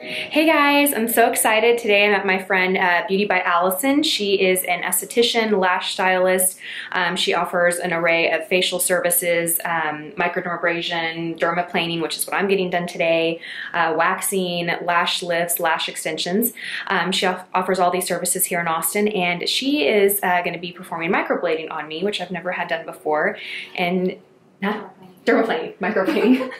Hey guys, I'm so excited. Today I'm at my friend Beauty by Allison. She is an esthetician, lash stylist. She offers an array of facial services, microdermabrasion, dermaplaning, which is what I'm getting done today, waxing, lash lifts, lash extensions. She offers all these services here in Austin, and she is going to be performing microblading on me, which I've never had done before. And not microplaning.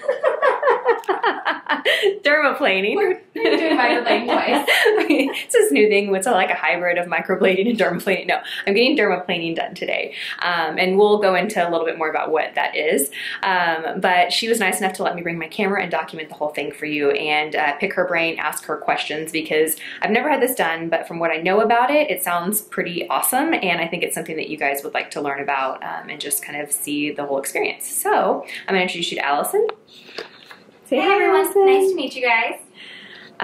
Dermaplaning. We're doing microblading twice. It's this new thing. It's like a hybrid of microblading and dermaplaning. No, I'm getting dermaplaning done today. And we'll go into a little bit more about what that is. But she was nice enough to let me bring my camera and document the whole thing for you and pick her brain, ask her questions, because I've never had this done, but from what I know about it, it sounds pretty awesome. And I think it's something that you guys would like to learn about and just kind of see the whole experience. So I'm going to introduce you to Allison. Hey everyone, Allison. Nice to meet you guys.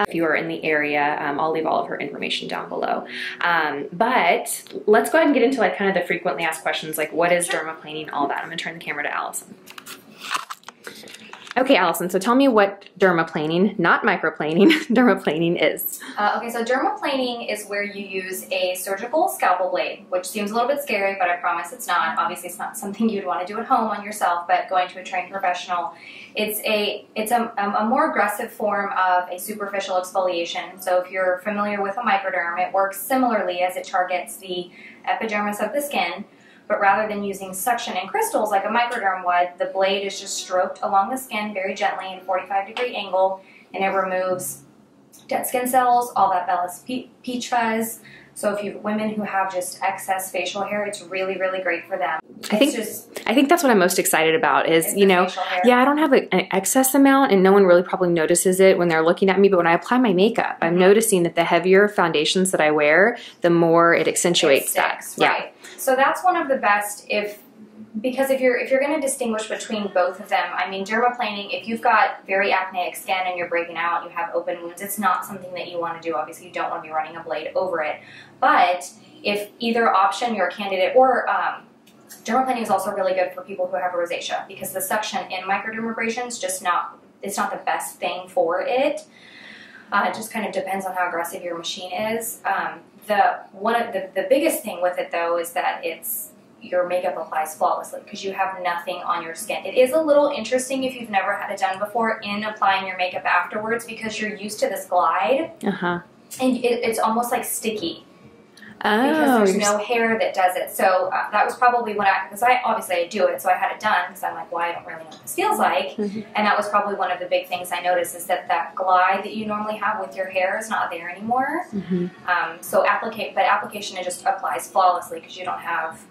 If you are in the area, I'll leave all of her information down below. But let's go ahead and get into like kind of the frequently asked questions, like what is dermaplaning, all that. I'm going to turn the camera to Allison. Okay, Allison, so tell me what dermaplaning, not microplaning, dermaplaning is. Okay, so dermaplaning is where you use a surgical scalpel blade, which seems a little bit scary, but I promise it's not. Obviously, it's not something you'd want to do at home on yourself, but going to a trained professional. It's a more aggressive form of a superficial exfoliation. So if you're familiar with a microderm, it works similarly as it targets the epidermis of the skin, but rather than using suction and crystals like a microderm would, the blade is just stroked along the skin very gently in a 45-degree angle, and it removes dead skin cells, all that vellus peach fuzz. So if you have women who have just excess facial hair, it's really, really great for them. I think that's what I'm most excited about is, you know, yeah, I don't have an excess amount and no one really probably notices it when they're looking at me, but when I apply my makeup, I'm noticing that the heavier foundations that I wear, the more it accentuates that. Right. Yeah. So that's one of the best because if you're going to distinguish between both of them, I mean, dermaplaning, if you've got very acneic skin and you're breaking out, you have open wounds, it's not something that you want to do. Obviously, you don't want to be running a blade over it. But if either option you're a candidate, or dermaplaning is also really good for people who have rosacea, because the suction in microdermabrasion is just not, it's not the best thing for it. It just kind of depends on how aggressive your machine is. The biggest thing with it, though, is that it's, your makeup applies flawlessly because you have nothing on your skin. It is a little interesting if you've never had it done before in applying your makeup afterwards, because you're used to this glide, and it's almost like sticky because there's no hair that does it. So that was probably when because I obviously do it, so I had it done because I'm like, well, I don't really know what this feels like, and that was probably one of the big things I noticed is that glide that you normally have with your hair is not there anymore. So application, it just applies flawlessly because you don't have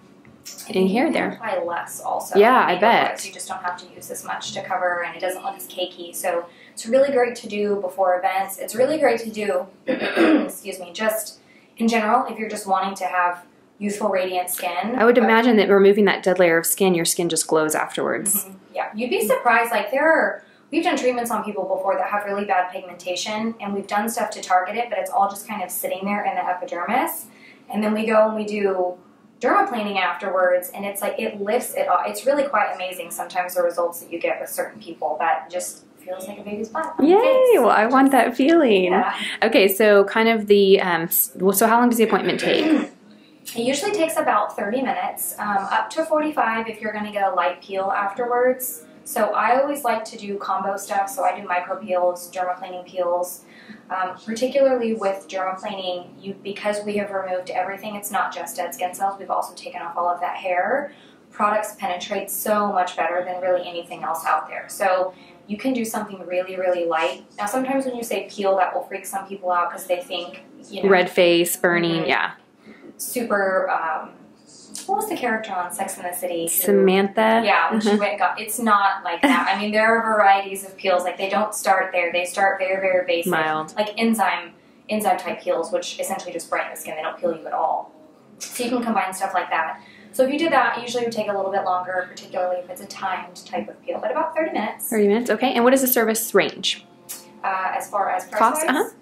in here there. Apply less also. Yeah, I bet. So you just don't have to use as much to cover, and it doesn't look as cakey. So it's really great to do before events. It's really great to do, excuse me, just in general if you're just wanting to have youthful, radiant skin. I would imagine that removing that dead layer of skin, your skin just glows afterwards. Yeah, you'd be surprised. Like we've done treatments on people before that have really bad pigmentation, and we've done stuff to target it, but it's all just kind of sitting there in the epidermis, and then we go and we do dermaplaning afterwards, and it's like it lifts it off. It's really quite amazing sometimes the results that you get with certain people that just feels like a baby's butt. Yay! Well, I want that feeling. Yeah. Okay, so kind of the so how long does the appointment take? It usually takes about 30 minutes, up to 45 if you're going to get a light peel afterwards. So I always like to do combo stuff, so I do micro peels, dermaplaning peels. Particularly with dermaplaning, because we have removed everything, it's not just dead skin cells, we've also taken off all of that hair. Products penetrate so much better than really anything else out there. So you can do something really, really light. Now sometimes when you say peel, that will freak some people out because they think, you know, red face, burning, super, what was the character on Sex and the City? Samantha? Yeah, when she went and got, it's not like that. I mean, there are varieties of peels. Like, they don't start there. They start very, very basic. Mild. Like enzyme type peels, which essentially just brighten the skin. They don't peel you at all. So you can combine stuff like that. So if you did that, usually it would take a little bit longer, particularly if it's a timed type of peel, but about 30 minutes. 30 minutes, okay. And what is the service range? As far as price cost?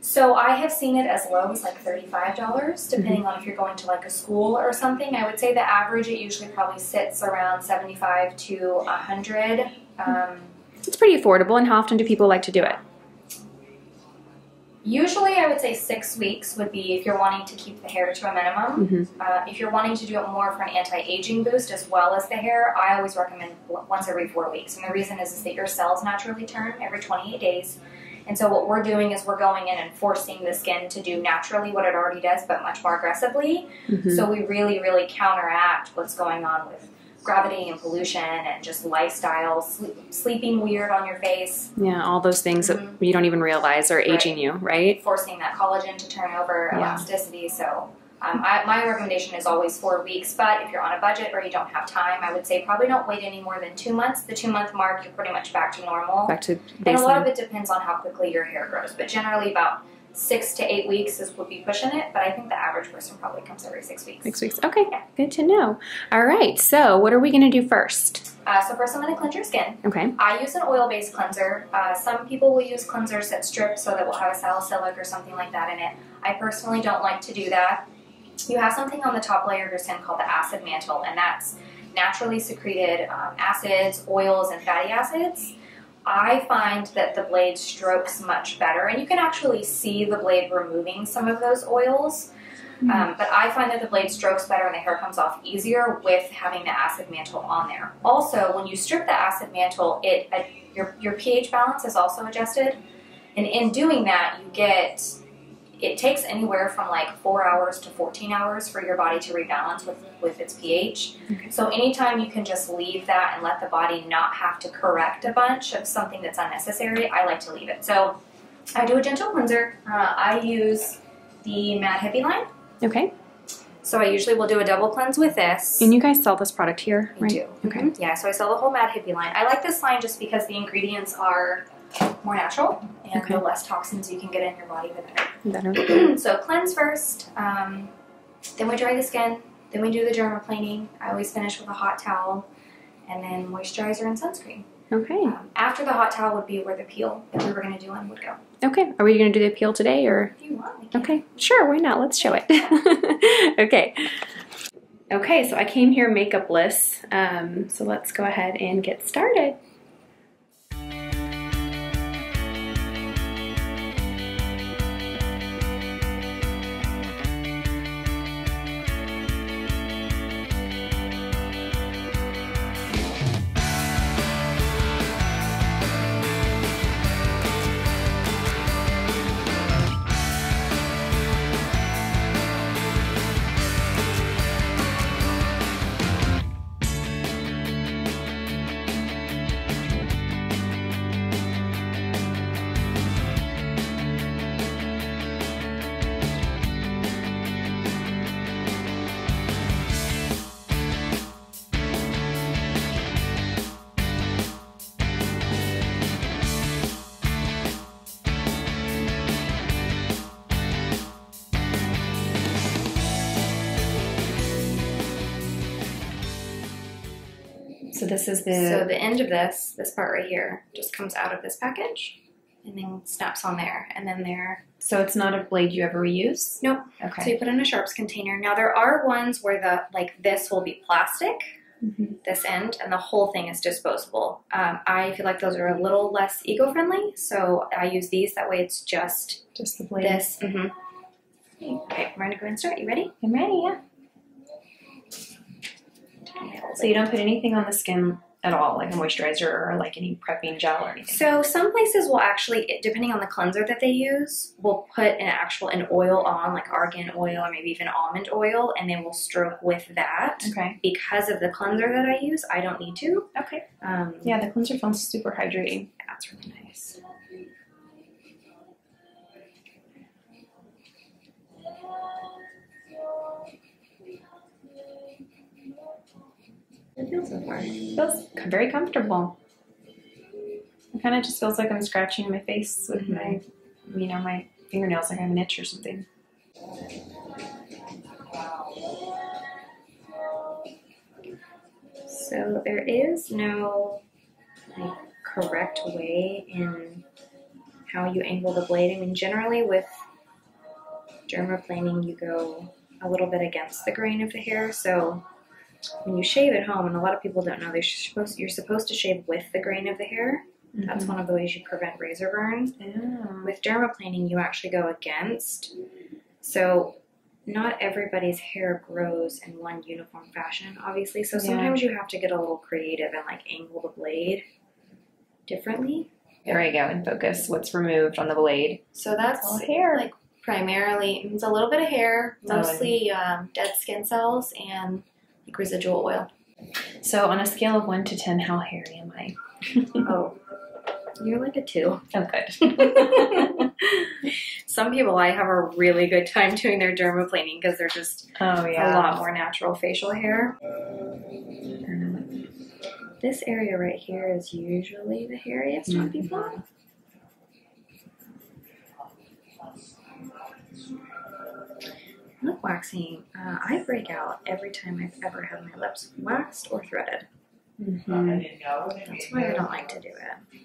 So I have seen it as low as like $35, depending on if you're going to like a school or something. I would say the average, it usually probably sits around 75 to 100. It's pretty affordable. And how often do people like to do it? Usually I would say 6 weeks would be if you're wanting to keep the hair to a minimum. Mm-hmm. If you're wanting to do it more for an anti-aging boost as well as the hair, I always recommend once every 4 weeks. And the reason is that your cells naturally turn every 28 days. And so what we're doing is we're going in and forcing the skin to do naturally what it already does, but much more aggressively. Mm-hmm. So we really, really counteract what's going on with gravity and pollution and just lifestyle, sleeping weird on your face. Yeah, all those things mm-hmm. that you don't even realize are aging you, right? Forcing that collagen to turn over, elasticity. So my recommendation is always 4 weeks, but if you're on a budget or you don't have time, I would say probably don't wait any more than 2 months. The 2 month mark, you're pretty much back to normal. Back to baseline. And a lot of it depends on how quickly your hair grows, but generally about 6 to 8 weeks would be pushing it, but I think the average person probably comes every 6 weeks. 6 weeks, okay, good to know. All right, so what are we going to do first? So first I'm going to cleanse your skin. Okay. I use an oil-based cleanser. Some people will use cleansers that strip so that will have a salicylic or something like that in it. I personally don't like to do that. You have something on the top layer of your skin called the acid mantle, and that's naturally secreted acids, oils, and fatty acids. I find that the blade strokes much better, and you can actually see the blade removing some of those oils, but I find that the blade strokes better and the hair comes off easier with having the acid mantle on there. Also, when you strip the acid mantle, your pH balance is also adjusted, and in doing that, you get... It takes anywhere from like 4 hours to 14 hours for your body to rebalance with its pH. Okay. So anytime you can just leave that and let the body not have to correct a bunch of something that's unnecessary, I like to leave it. So I do a gentle cleanser. I use the Mad Hippie line. Okay. So I usually will do a double cleanse with this. And you guys sell this product here, right? We do. Okay. Yeah, so I sell the whole Mad Hippie line. I like this line just because the ingredients are... more natural, and the less toxins you can get in your body, the better. So cleanse first, then we dry the skin, then we do the dermaplaning. I always finish with a hot towel, and then moisturizer and sunscreen. Okay. After the hot towel would be where the peel that we were going to do on would go. Okay. Are we going to do the peel today, or? If you want. Okay. Sure. Why not? Let's show it. Okay. Okay. So I came here makeupless. So let's go ahead and get started. So this is the... So the end of this part right here, just comes out of this package and then snaps on there and then there. So it's not a blade you ever reuse? Nope. Okay. So you put in a Sharps container. Now there are ones where this will be plastic, this end, and the whole thing is disposable. I feel like those are a little less eco-friendly, so I use these. That way it's just the blade. This. Okay, we're going to go and start. You ready? I'm ready, yeah. So you don't put anything on the skin at all, like a moisturizer or like any prepping gel or anything? So some places will actually, depending on the cleanser that they use, will put an oil on, like argan oil or maybe even almond oil, and they will stroke with that. Okay. Because of the cleanser that I use, I don't need to. Okay. Yeah, the cleanser feels super hydrating. That's really nice. It feels so far. It feels very comfortable. It kind of just feels like I'm scratching my face with my, my fingernails, like I have an itch or something. So there is no correct way in how you angle the blade. I mean, generally with dermaplaning, you go a little bit against the grain of the hair, so when you shave at home, and a lot of people don't know, you're supposed to shave with the grain of the hair, Mm-hmm. That's one of the ways you prevent razor burn. Yeah. With dermaplaning, you actually go against. So not everybody's hair grows in one uniform fashion, obviously. So sometimes you have to get a little creative and like angle the blade differently. There we go, and focus what's removed on the blade. So that's all hair. Like primarily, it's a little bit of hair, mostly dead skin cells and like residual oil. So on a scale of 1 to 10, how hairy am I? Oh, you're like a 2. Oh, good. Some people I have a really good time doing their dermaplaning because they're just a lot more natural facial hair. This area right here is usually the hairiest on people. Lip waxing. I break out every time I've ever had my lips waxed or threaded. That's why I don't like to do it.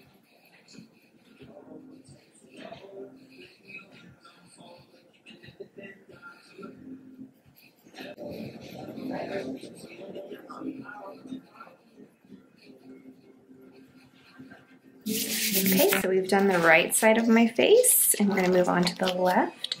Okay, so we've done the right side of my face, and we're going to move on to the left.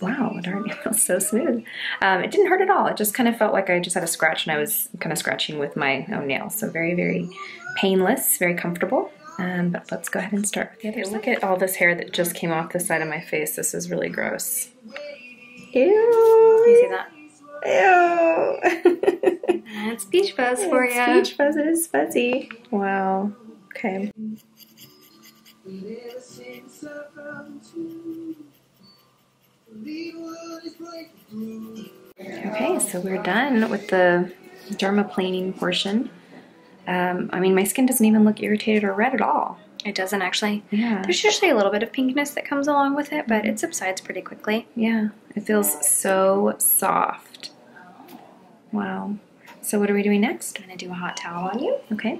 Wow, darn, it feels so smooth. It didn't hurt at all. It just kind of felt like I just had a scratch, and I was kind of scratching with my own nails. So very, very painless, very comfortable. But let's go ahead and start with the other side. Look at all this hair that just came off the side of my face. This is really gross. Ew. You see that? Ew. That's peach fuzz for you. Peach fuzz is fuzzy. Wow. Okay. Okay, so we're done with the dermaplaning portion. I mean, my skin doesn't even look irritated or red at all. It doesn't actually. Yeah. There's usually a little bit of pinkness that comes along with it, but it subsides pretty quickly. Yeah. It feels so soft. Wow. So what are we doing next? I'm going to do a hot towel on you. Okay.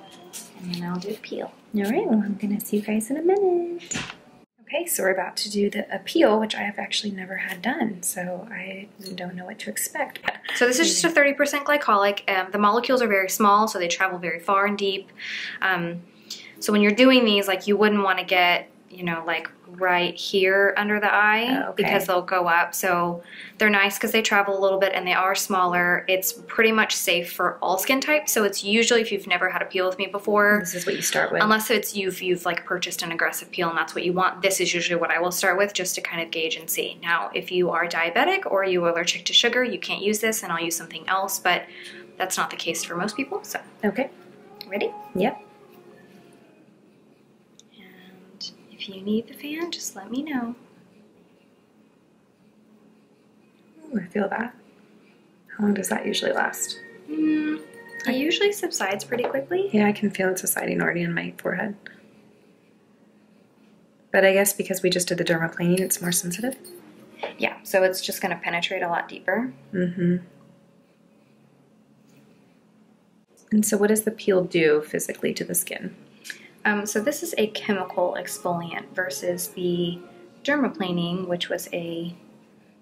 And then I'll do a peel. All right. Well, I'm going to see you guys in a minute. Okay, so we're about to do the peel, which I have actually never had done, so I don't know what to expect. So this is just a 30% glycolic. The molecules are very small, so they travel very far and deep. So when you're doing these, like, you wouldn't want to get, you know, like right here under the eye because they'll go up. So they're nice because they travel a little bit and they are smaller. It's pretty much safe for all skin types. So it's usually, if you've never had a peel with me before, this is what you start with. Unless it's you've like purchased an aggressive peel and that's what you want. This is usually what I will start with just to kind of gauge and see. Now, if you are diabetic or you are allergic to sugar, you can't use this and I'll use something else, but that's not the case for most people. So, okay. Ready? Yep. If you need the fan, just let me know. Ooh, I feel that. How long does that usually last? It usually subsides pretty quickly. Yeah, I can feel it subsiding already on my forehead. But I guess because we just did the dermaplaning, it's more sensitive? Yeah, so it's just going to penetrate a lot deeper. Mm-hmm. And so what does the peel do physically to the skin? So this is a chemical exfoliant versus the dermaplaning, which was a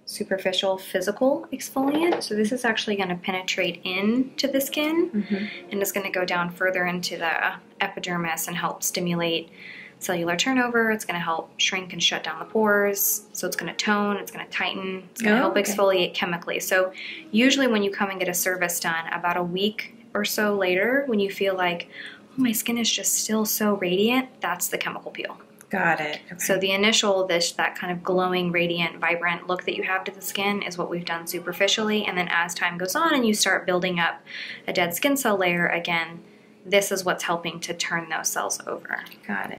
superficial physical exfoliant. So this is actually going to penetrate into the skin and it's going to go down further into the epidermis and help stimulate cellular turnover. It's going to help shrink and shut down the pores. So it's going to tone, it's going to tighten, it's going to help exfoliate chemically. So usually when you come and get a service done, about a week or so later, when you feel like, my skin is just still so radiant, that's the chemical peel. Got it. Okay. So the initial, that kind of glowing, radiant, vibrant look that you have to the skin is what we've done superficially, and then as time goes on and you start building up a dead skin cell layer again, this is what's helping to turn those cells over. Got it.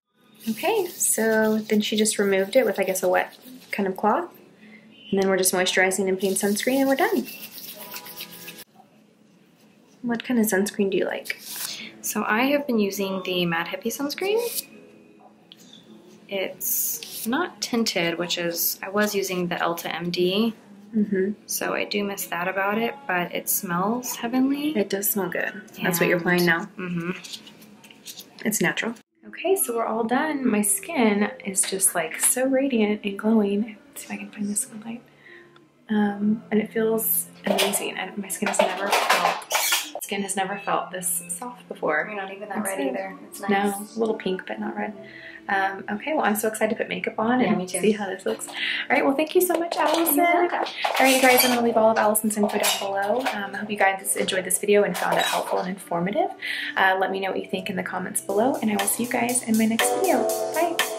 Okay, so then she just removed it with, I guess, a wet kind of cloth, and then we're just moisturizing and putting sunscreen and we're done. What kind of sunscreen do you like? So I have been using the Mad Hippie sunscreen. It's not tinted, which is, I was using the Elta MD, so I do miss that about it, but it smells heavenly. It does smell good. That's what you're applying now. It's natural. Okay, so we're all done. My skin is just like so radiant and glowing. Let's see if I can find this good light. And it feels amazing. My skin has never felt skin has never felt this soft before. You're not even that red either. It's nice. No, a little pink, but not red. Okay, well, I'm so excited to put makeup on and see how this looks. All right, well, thank you so much, Allison. All right, you guys, I'm going to leave all of Allison's info down below. I hope you guys enjoyed this video and found it helpful and informative. Let me know what you think in the comments below, and I will see you guys in my next video. Bye.